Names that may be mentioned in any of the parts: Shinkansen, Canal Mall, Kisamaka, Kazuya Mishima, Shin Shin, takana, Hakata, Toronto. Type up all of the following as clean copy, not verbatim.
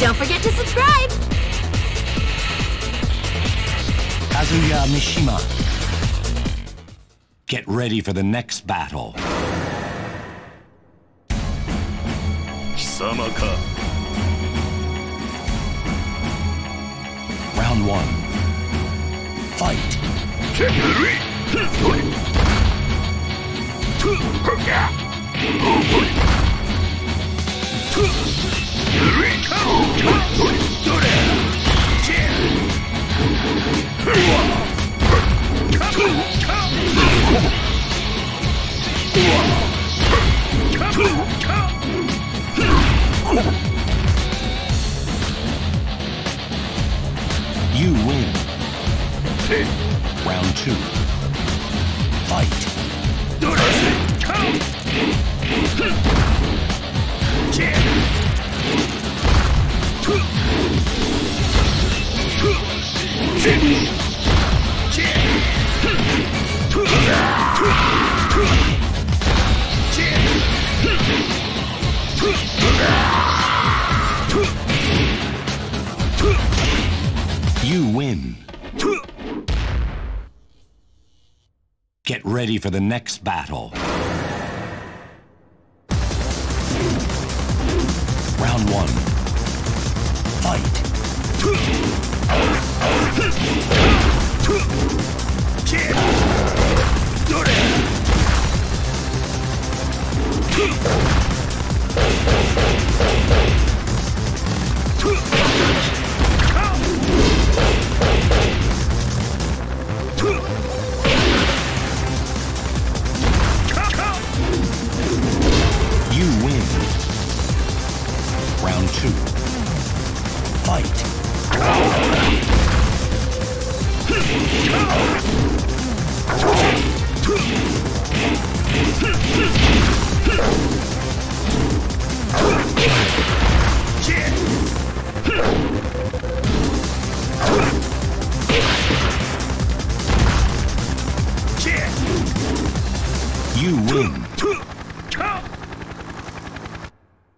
Don't forget to subscribe! Kazuya Mishima. Get ready for the next battle. Kisamaka. Round 1. Fight! You win. Round 2. Fight. You win. Get ready for the next battle. Round 1. Round 2. Fight! You win.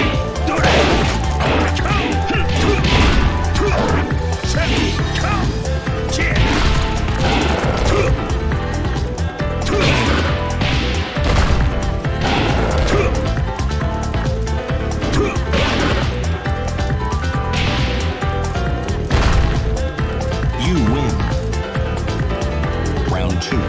Get ready for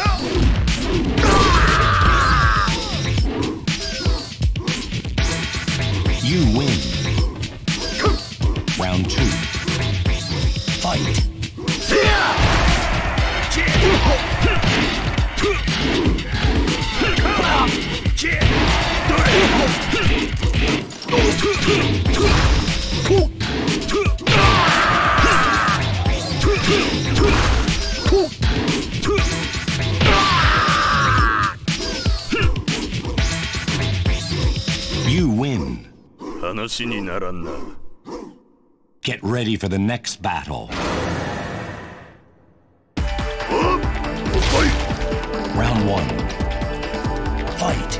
You win. Round 2. Fight! You win. Get ready for the next battle. Round 1. Fight!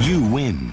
You win.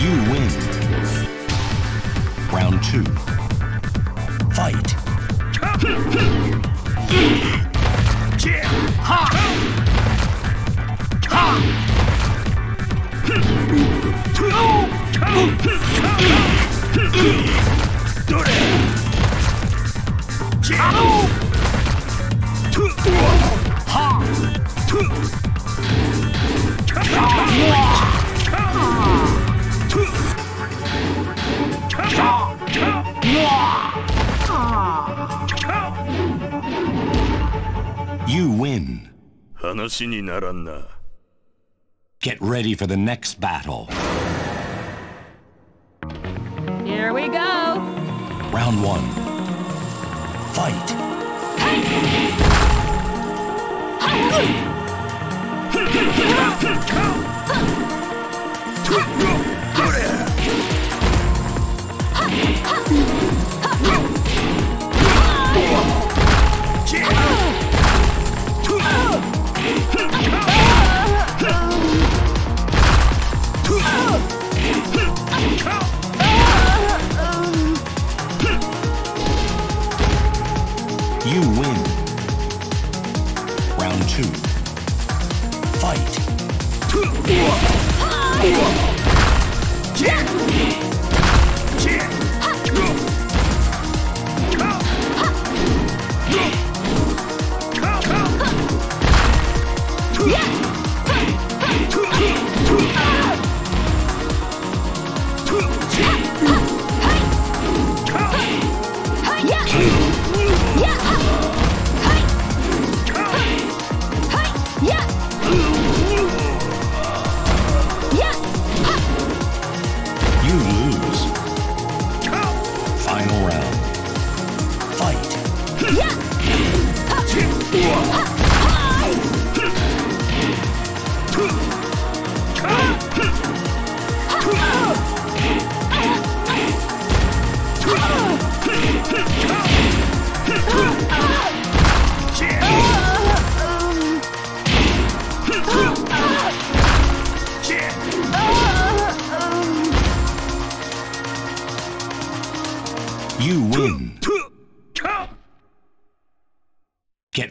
You win. Round two. Fight. You win. Get ready for the next battle. Here we go. Round one. Fight. You win. Round two. Fight. You win. Get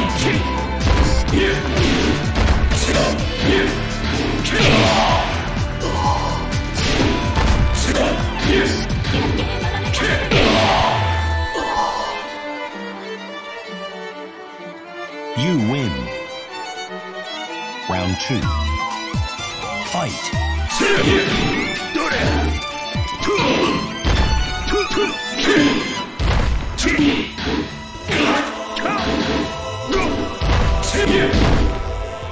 win. Round two. Fight. Get ready for the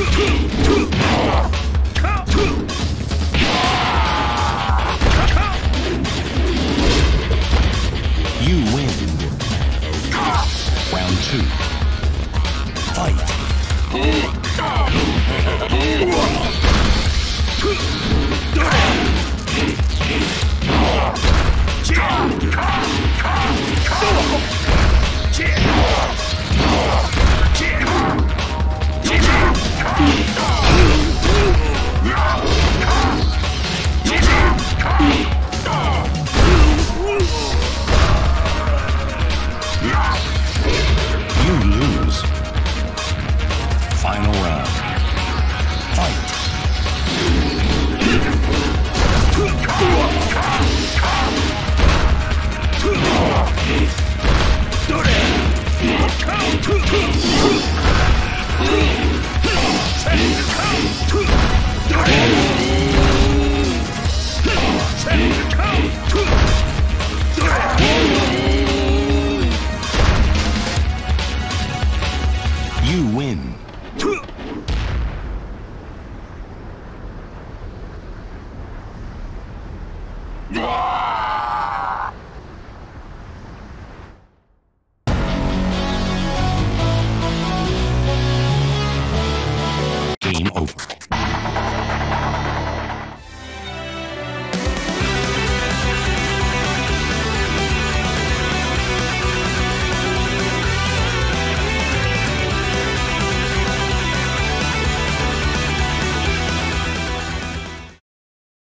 Two.